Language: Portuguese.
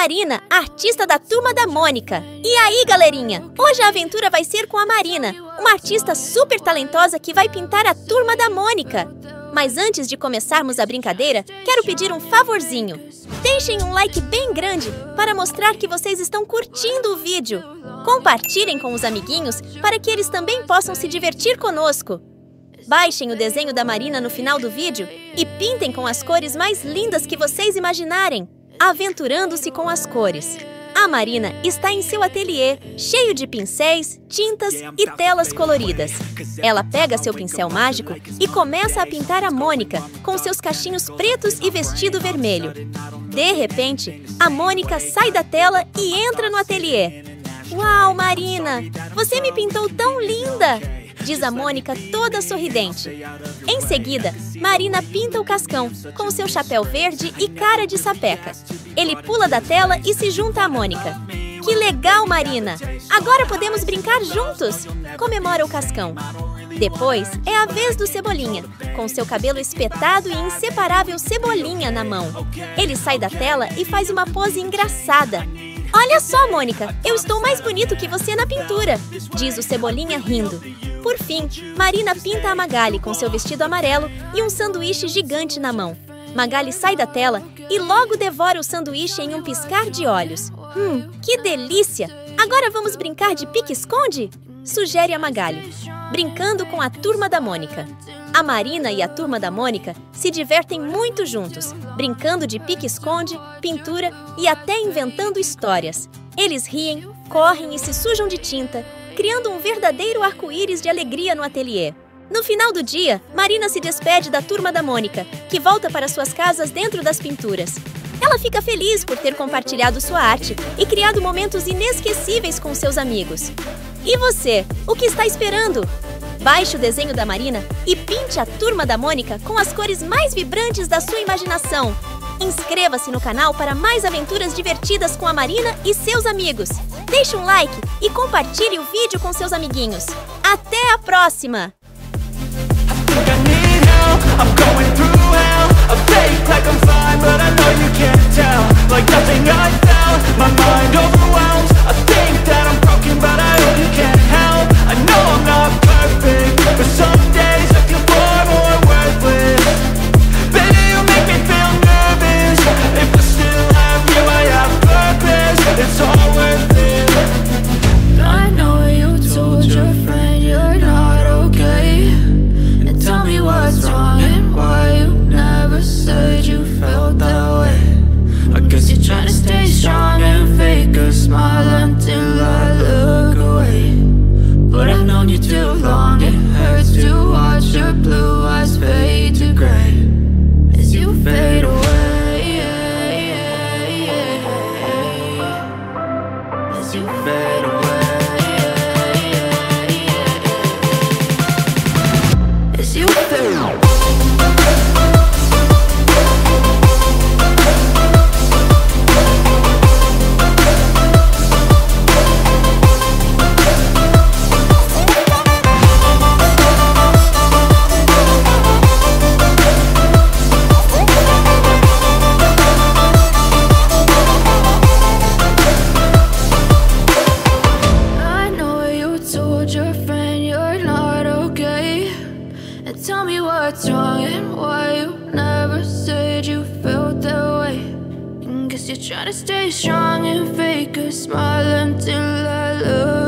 Marina, artista da Turma da Mônica. E aí, galerinha? Hoje a aventura vai ser com a Marina, uma artista super talentosa que vai pintar a Turma da Mônica. Mas antes de começarmos a brincadeira, quero pedir um favorzinho. Deixem um like bem grande para mostrar que vocês estão curtindo o vídeo. Compartilhem com os amiguinhos para que eles também possam se divertir conosco. Baixem o desenho da Marina no final do vídeo e pintem com as cores mais lindas que vocês imaginarem, aventurando-se com as cores. A Marina está em seu ateliê, cheio de pincéis, tintas e telas coloridas. Ela pega seu pincel mágico e começa a pintar a Mônica com seus cachinhos pretos e vestido vermelho. De repente, a Mônica sai da tela e entra no ateliê. Uau, Marina! Você me pintou tão linda! Diz a Mônica toda sorridente. Em seguida, Marina pinta o Cascão com seu chapéu verde e cara de sapeca. Ele pula da tela e se junta à Mônica. Que legal, Marina! Agora podemos brincar juntos! Comemora o Cascão. Depois é a vez do Cebolinha, com seu cabelo espetado e inseparável Cebolinha na mão. Ele sai da tela e faz uma pose engraçada. Olha só, Mônica, eu estou mais bonito que você na pintura, diz o Cebolinha rindo. Por fim, Marina pinta a Magali com seu vestido amarelo e um sanduíche gigante na mão. Magali sai da tela e logo devora o sanduíche em um piscar de olhos. Que delícia! Agora vamos brincar de pique-esconde? Sugere a Magali, brincando com a Turma da Mônica. A Marina e a Turma da Mônica se divertem muito juntos, brincando de pique-esconde, pintura e até inventando histórias. Eles riem, correm e se sujam de tinta, criando um verdadeiro arco-íris de alegria no ateliê. No final do dia, Marina se despede da Turma da Mônica, que volta para suas casas dentro das pinturas. Ela fica feliz por ter compartilhado sua arte e criado momentos inesquecíveis com seus amigos. E você, o que está esperando? Baixe o desenho da Marina e pinte a Turma da Mônica com as cores mais vibrantes da sua imaginação. Inscreva-se no canal para mais aventuras divertidas com a Marina e seus amigos. Deixe um like e compartilhe o vídeo com seus amiguinhos. Até a próxima! What's wrong and why you never said you felt that way? And guess you're trying to stay strong and fake a smile until I look.